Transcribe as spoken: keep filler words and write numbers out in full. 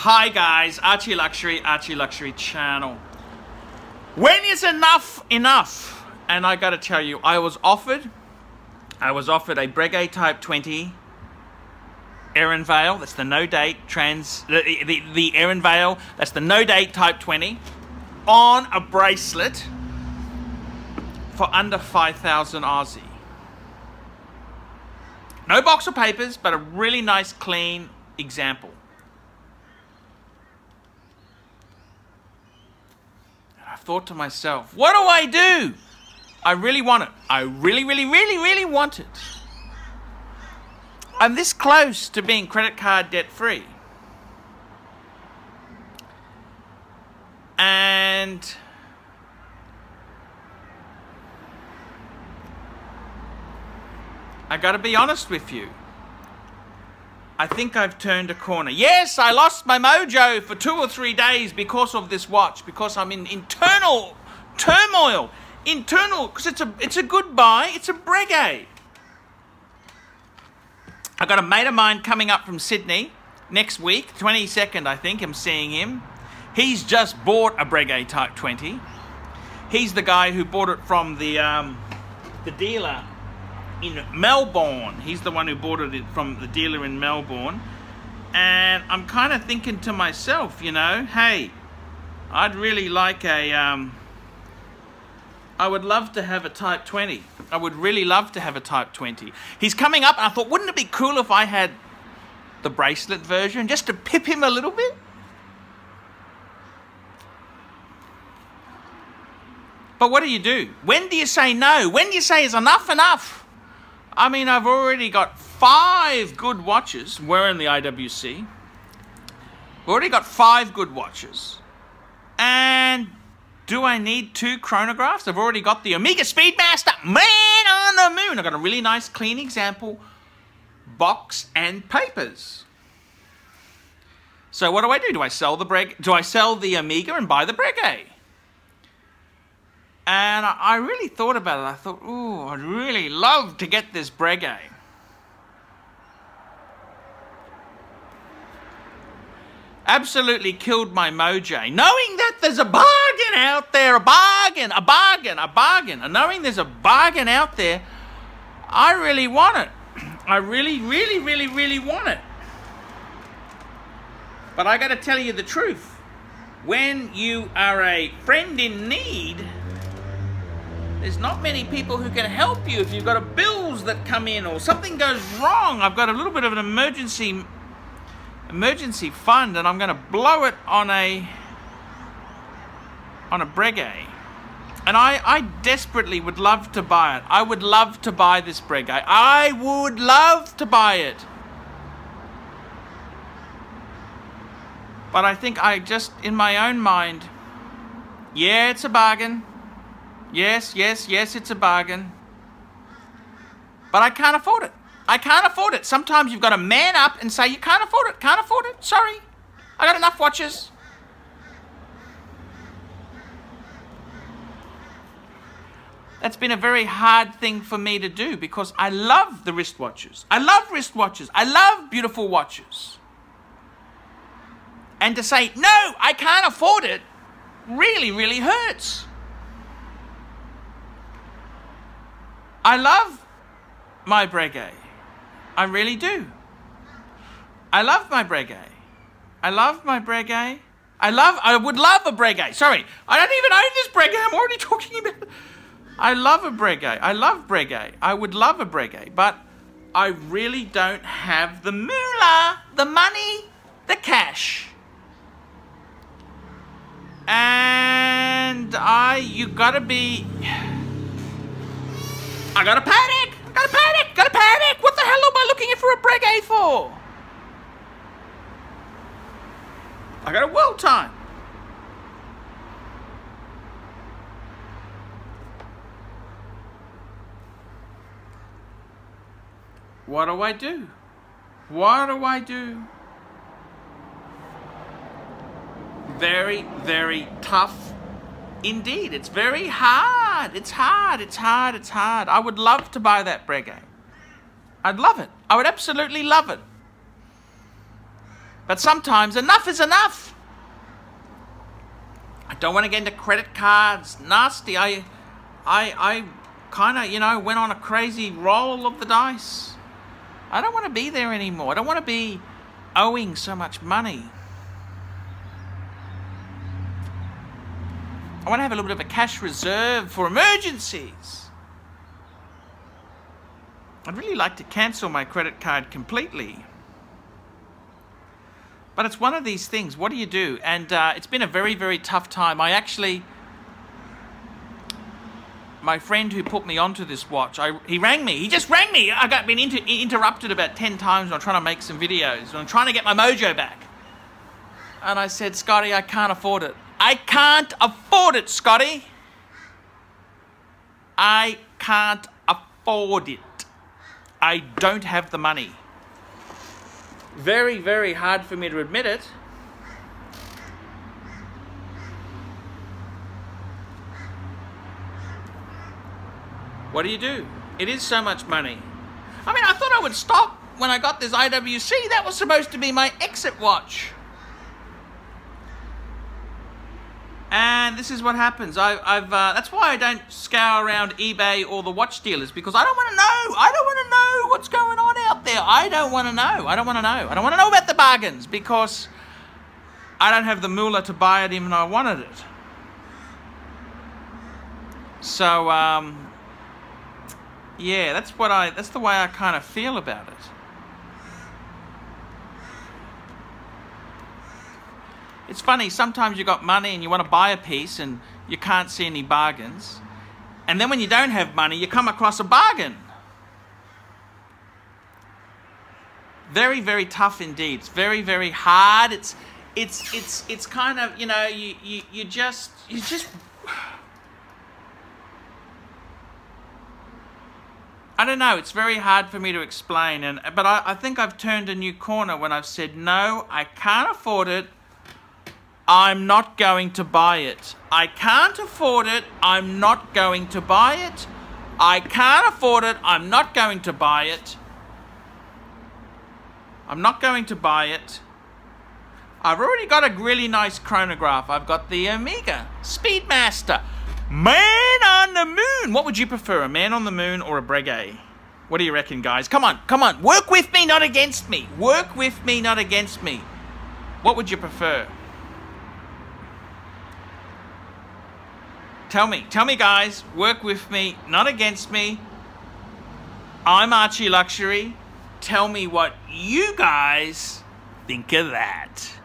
Hi guys, Archie Luxury, Archie Luxury channel. When is enough enough? And I gotta tell you, I was offered, I was offered a Breguet Type twenty Aéronavale. That's the no date trans, the, the, the Aéronavale, that's the no date Type twenty on a bracelet for under five thousand Aussie. No box of papers, but a really nice, clean example. And I thought to myself, what do I do? I really want it. I really, really, really, really want it. I'm this close to being credit card debt free. And I gotta be honest with you. I think I've turned a corner. Yes, I lost my mojo for two or three days because of this watch, because I'm in internal turmoil. Internal, because it's a, it's a good buy, it's a Breguet. I've got a mate of mine coming up from Sydney next week, twenty-second, I think, I'm seeing him. He's just bought a Breguet Type twenty. He's the guy who bought it from the, um, the dealer in Melbourne. He's the one who bought it from the dealer in Melbourne. And I'm kind of thinking to myself, you know, hey, I'd really like a, um, I would love to have a Type twenty. I would really love to have a Type twenty. He's coming up and I thought, wouldn't it be cool if I had the bracelet version just to pip him a little bit? But what do you do? When do you say no? When do you say is enough enough? I mean, I've already got five good watches. We're in the I W C. We've already got five good watches. And do I need two chronographs? I've already got the Omega Speedmaster. Man on the moon. I've got a really nice, clean example. Box and papers. So what do I do? Do I sell the Breg? Do I sell the Omega and buy the Breguet? And I really thought about it. I thought, ooh, I'd really love to get this Breguet. Absolutely killed my mojo. Knowing that there's a bargain out there, a bargain, a bargain, a bargain. And knowing there's a bargain out there, I really want it. I really, really, really, really want it. But I got to tell you the truth. When you are a friend in need, there's not many people who can help you if you've got a bills that come in or something goes wrong. I've got a little bit of an emergency emergency fund and I'm going to blow it on a on a Breguet. And I, I desperately would love to buy it. I would love to buy this Breguet. I would love to buy it. But I think I just, in my own mind, yeah, it's a bargain. Yes, yes, yes, it's a bargain. But I can't afford it. I can't afford it. Sometimes you've got to man up and say, you can't afford it, can't afford it, sorry. I got enough watches. That's been a very hard thing for me to do because I love the wristwatches. I love wristwatches. I love beautiful watches. And to say, no, I can't afford it, really, really hurts. I love my Breguet. I really do. I love my Breguet. I love my Breguet. I love, I would love a Breguet. Sorry, I don't even own this Breguet. I'm already talking about it. I love a Breguet. I love Breguet. I would love a Breguet, but I really don't have the moolah, the money, the cash. And I, you gotta be... I gotta panic! I gotta panic! Gotta panic! What the hell am I looking for a Breguet for? I got a world time. What do I do? What do I do? Very, very tough indeed. It's very hard. It's hard. It's hard. It's hard. I would love to buy that Breguet. I'd love it. I would absolutely love it. But sometimes enough is enough. I don't want to get into credit cards. Nasty. I, I, I kind of, you know, went on a crazy roll of the dice. I don't want to be there anymore. I don't want to be owing so much money. I want to have a little bit of a cash reserve for emergencies. I'd really like to cancel my credit card completely. But it's one of these things. What do you do? And uh, it's been a very, very tough time. I actually... My friend who put me onto this watch, I, he rang me. He just rang me. I got been inter interrupted about ten times when I'm trying to make some videos. And I'm trying to get my mojo back. And I said, Scotty, I can't afford it. I can't afford it, Scotty. I can't afford it. I don't have the money. Very, very hard for me to admit it. What do you do? It is so much money. I mean, I thought I would stop when I got this I W C. That was supposed to be my exit watch. And this is what happens. I, I've uh, that's why I don't scour around eBay or the watch dealers, because I don't want to know. I don't want to know what's going on out there. I don't want to know. I don't want to know. I don't want to know about the bargains, because I don't have the moolah to buy it even though I wanted it. So, um, yeah, that's what I. That's the way I kind of feel about it. It's funny, sometimes you've got money and you want to buy a piece and you can't see any bargains. And then when you don't have money, you come across a bargain. Very, very tough indeed. It's very, very hard. It's, it's, it's, it's kind of, you know, you, you, you just, you just... I don't know, it's very hard for me to explain. And But I, I think I've turned a new corner when I've said, no, I can't afford it. I'm not going to buy it. I can't afford it. I'm not going to buy it. I can't afford it. I'm not going to buy it. I'm not going to buy it. I've already got a really nice chronograph. I've got the Omega Speedmaster. Man on the moon. What would you prefer, a man on the moon or a Breguet? What do you reckon, guys? Come on, come on. Work with me, not against me. Work with me, not against me. What would you prefer? Tell me, tell me guys, work with me, not against me. I'm Archie Luxury. Tell me what you guys think of that.